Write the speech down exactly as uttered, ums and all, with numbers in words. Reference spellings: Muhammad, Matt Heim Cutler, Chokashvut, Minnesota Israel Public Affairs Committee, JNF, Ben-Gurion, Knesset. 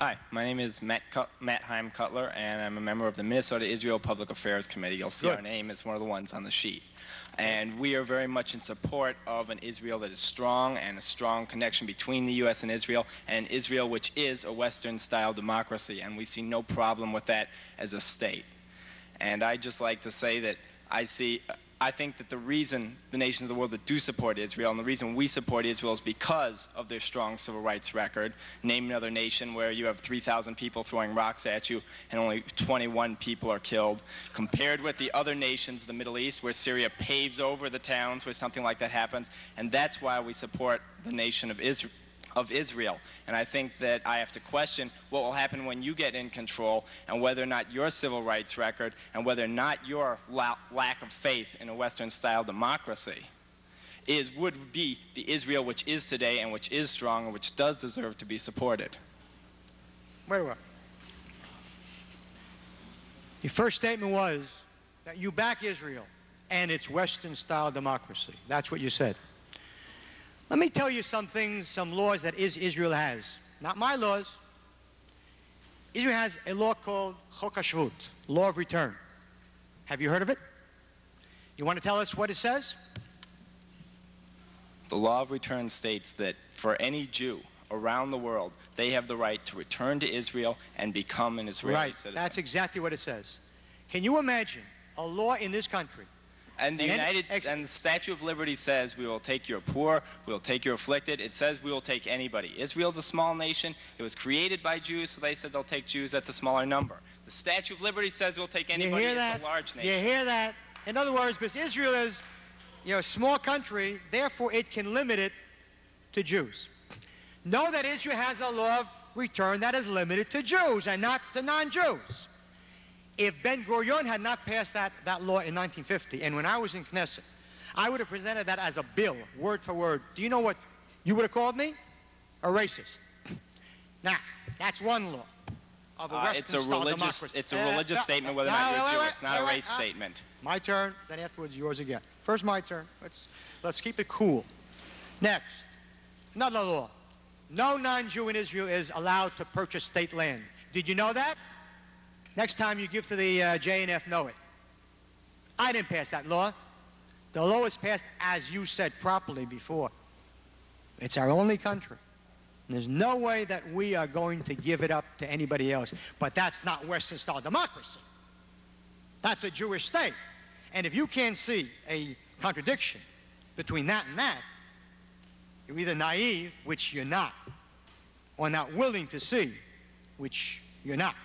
Hi, my name is Matt, Cut Matt Heim Cutler, and I'm a member of the Minnesota Israel Public Affairs Committee. You'll see Good. Our name, it's one of the ones on the sheet. And we are very much in support of an Israel that is strong and a strong connection between the U S and Israel, and Israel which is a Western-style democracy, and we see no problem with that as a state. And I'd just like to say that I see, I think that the reason the nations of the world that do support Israel and the reason we support Israel is because of their strong civil rights record. Name another nation where you have three thousand people throwing rocks at you and only twenty-one people are killed, compared with the other nations of the Middle East where Syria paves over the towns where something like that happens. And that's why we support the nation of Israel. of Israel. And I think that I have to question what will happen when you get in control and whether or not your civil rights record and whether or not your la lack of faith in a Western-style democracy is would be the Israel which is today and which is strong and which does deserve to be supported. Very well. Your first statement was that you back Israel and its Western-style democracy. That's what you said. Let me tell you some things, some laws that is Israel has. Not my laws. Israel has a law called Chokashvut, law of return. Have you heard of it? You want to tell us what it says? The law of return states that for any Jew around the world, they have the right to return to Israel and become an Israeli right. citizen. That's exactly what it says. Can you imagine a law in this country? And the United and the Statue of Liberty says we will take your poor, we will take your afflicted. It says we will take anybody. Israel's a small nation. It was created by Jews, so they said they'll take Jews. That's a smaller number. The Statue of Liberty says we'll take anybody. You hear that? It's a large nation. You hear that? In other words, because Israel is, you know, a small country, therefore it can limit it to Jews. Know that Israel has a law of return that is limited to Jews and not to non-Jews. If Ben-Gurion had not passed that, that law in nineteen fifty, and when I was in Knesset, I would have presented that as a bill, word for word. Do you know what you would have called me? A racist. Now, that's one law of a uh, Western style democracy. It's a uh, religious uh, statement whether or not you're Jew. Wait, it's not wait, a race uh, statement. My turn, then afterwards yours again. First my turn. Let's, let's keep it cool. Next, another law. No non-Jew in Israel is allowed to purchase state land. Did you know that? Next time you give to the uh, J N F, know it. I didn't pass that law. The law is passed, as you said properly before. It's our only country. And there's no way that we are going to give it up to anybody else. But that's not Western-style democracy. That's a Jewish state. And if you can't see a contradiction between that and that, you're either naive, which you're not, or not willing to see, which you're not.